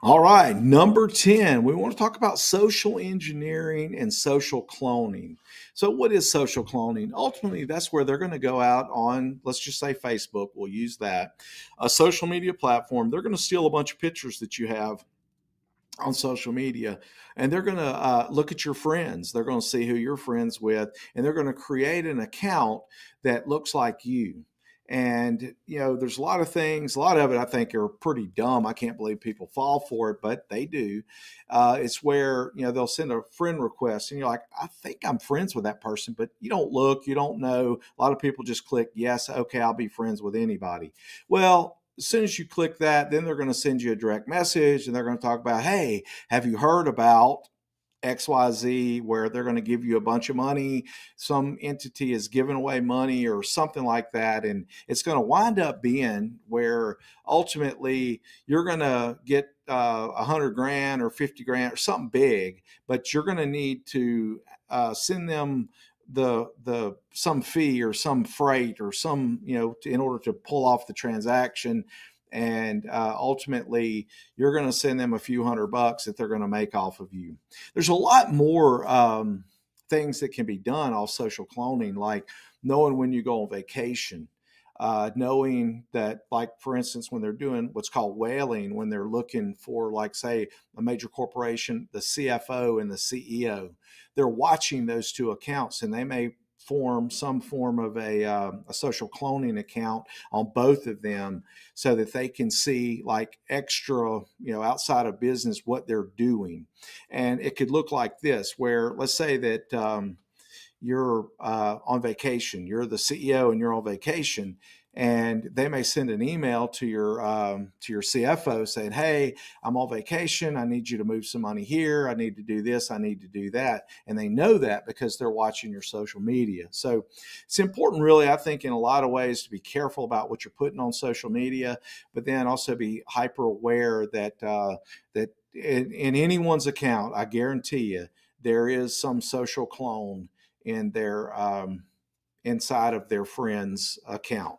All right, number 10, we want to talk about social engineering and social cloning. So what is social cloning? Ultimately, that's where they're going to go out on, let's just say Facebook, we'll use that, a social media platform. They're going to steal a bunch of pictures that you have on social media, and they're going to look at your friends. They're going to see who you're friends with, and they're going to create an account that looks like you. And, you know, there's a lot of things, a lot of it I think are pretty dumb. I can't believe people fall for it, but they do. It's where, you know, they'll send a friend request and you're like, I think I'm friends with that person, but you don't look, you don't know. A lot of people just click, yes, okay, I'll be friends with anybody. Well, as soon as you click that, then they're going to send you a direct message and they're going to talk about, hey, have you heard about XYZ, where they're going to give you a bunch of money. Some entity is giving away money or something like that. And it's going to wind up being where ultimately you're going to get 100 grand or 50 grand or something big, but you're going to need to send them some fee or some freight or some, you know, in order to pull off the transaction. And ultimately, you're going to send them a few $100 that they're going to make off of you. There's a lot more things that can be done off social cloning, like knowing when you go on vacation, knowing that, like, for instance, when they're doing what's called whaling, when they're looking for, like, say, a major corporation, the CFO and the CEO, they're watching those two accounts, and they may form some form of a social cloning account on both of them so that they can see, like, extra, you know, outside of business, what they're doing. And it could look like this, where let's say that you're on vacation, you're the CEO and you're on vacation, and they may send an email to your CFO saying, hey, I'm on vacation. I need you to move some money here. I need to do this. I need to do that. And they know that because they're watching your social media. So it's important, really, I think, in a lot of ways to be careful about what you're putting on social media, but then also be hyper aware that, that in anyone's account, I guarantee you, there is some social clone in their, inside of their friend's account.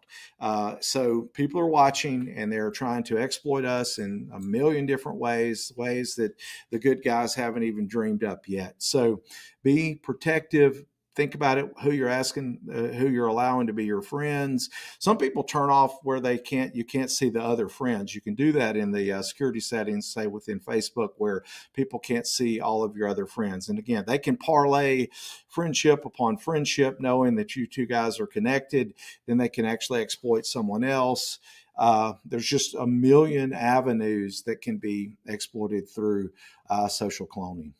So people are watching, and they're trying to exploit us in a million different ways, ways that the good guys haven't even dreamed up yet. So be protective. Think about it, who you're asking, who you're allowing to be your friends. Some people turn off where they can't, you can't see the other friends. You can do that in the security settings, say within Facebook, where people can't see all of your other friends. And again, they can parlay friendship upon friendship, knowing that you two guys are connected. Then they can actually exploit someone else. There's just a million avenues that can be exploited through social cloning.